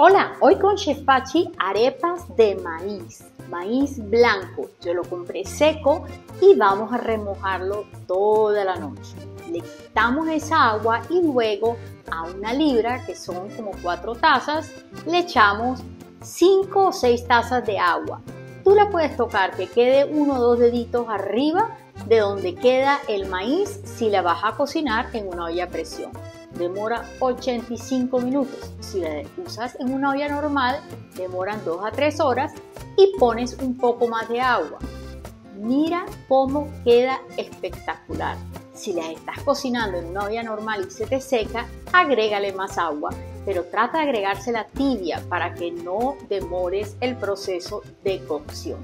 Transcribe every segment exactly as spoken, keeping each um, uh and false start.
Hola, hoy con Chef Pachi arepas de maíz, maíz blanco. Yo lo compré seco y vamos a remojarlo toda la noche. Le quitamos esa agua y luego a una libra, que son como cuatro tazas, le echamos cinco o seis tazas de agua. Tú la puedes tocar que quede uno o dos deditos arriba de donde queda el maíz si la vas a cocinar en una olla a presión. Demora ochenta y cinco minutos. Si la usas en una olla normal, demoran dos a tres horas y pones un poco más de agua. Mira cómo queda espectacular. Si la estás cocinando en una olla normal y se te seca, agrégale más agua, pero trata de agregársela tibia para que no demores el proceso de cocción.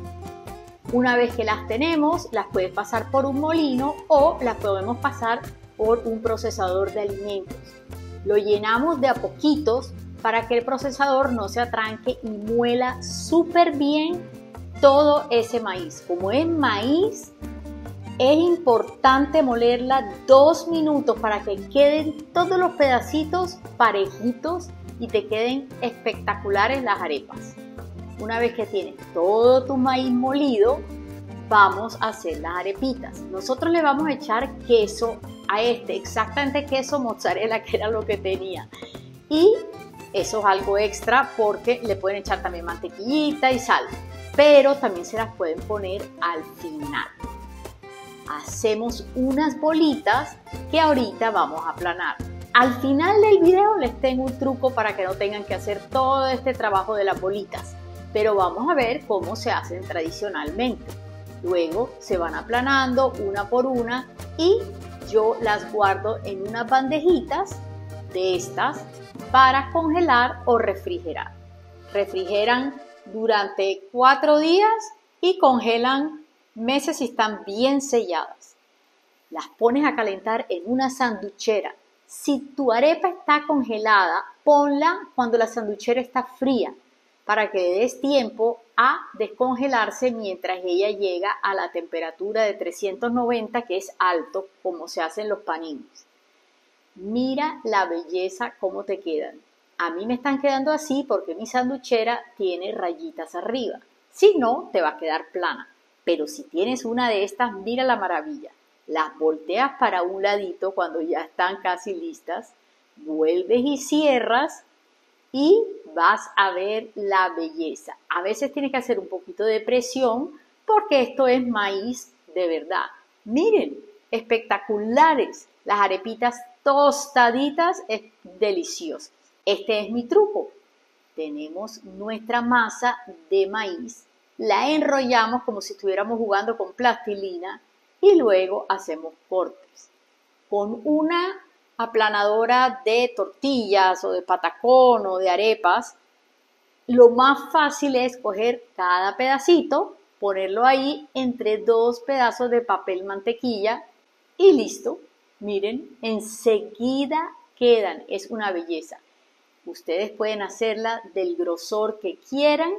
Una vez que las tenemos, las puedes pasar por un molino o las podemos pasar por un procesador de alimentos. Lo llenamos de a poquitos para que el procesador no se atranque y muela súper bien todo ese maíz. Como es maíz, es importante molerla dos minutos para que queden todos los pedacitos parejitos y te queden espectaculares las arepas. Una vez que tienes todo tu maíz molido, vamos a hacer las arepitas. Nosotros le vamos a echar queso a este, exactamente queso mozzarella, que era lo que tenía, y eso es algo extra porque le pueden echar también mantequillita y sal, pero también se las pueden poner al final. Hacemos unas bolitas que ahorita vamos a aplanar. Al final del video les tengo un truco para que no tengan que hacer todo este trabajo de las bolitas, pero vamos a ver cómo se hacen tradicionalmente. Luego se van aplanando una por una y yo las guardo en unas bandejitas de estas para congelar o refrigerar. Refrigeran durante cuatro días y congelan meses si están bien selladas. Las pones a calentar en una sanduchera. Si tu arepa está congelada, ponla cuando la sanduchera está fría para que le des tiempo a descongelarse mientras ella llega a la temperatura de trescientos noventa, que es alto, como se hacen los paninos. Mira la belleza cómo te quedan. A mí me están quedando así porque mi sanduchera tiene rayitas arriba. Si no, te va a quedar plana. Pero si tienes una de estas, mira la maravilla. Las volteas para un ladito cuando ya están casi listas. Vuelves y cierras y vas a ver la belleza. A veces tienes que hacer un poquito de presión porque esto es maíz de verdad. Miren, espectaculares. Las arepitas tostaditas, es delicioso. Este es mi truco. Tenemos nuestra masa de maíz. La enrollamos como si estuviéramos jugando con plastilina y luego hacemos cortes. Con una aplanadora de tortillas o de patacón o de arepas, lo más fácil es coger cada pedacito, ponerlo ahí entre dos pedazos de papel mantequilla y listo. Miren, enseguida quedan, es una belleza. Ustedes pueden hacerla del grosor que quieran.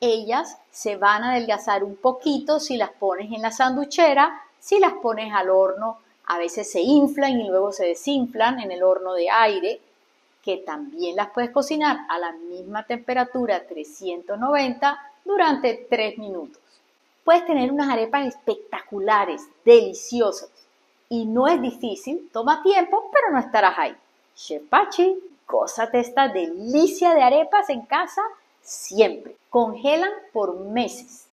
Ellas se van a adelgazar un poquito si las pones en la sanduchera, si las pones al horno. A veces se inflan y luego se desinflan en el horno de aire, que también las puedes cocinar a la misma temperatura, trescientos noventa, durante tres minutos. Puedes tener unas arepas espectaculares, deliciosas. Y no es difícil, toma tiempo, pero no estarás ahí. Chef Pachi, gózate esta delicia de arepas en casa siempre. Congelan por meses.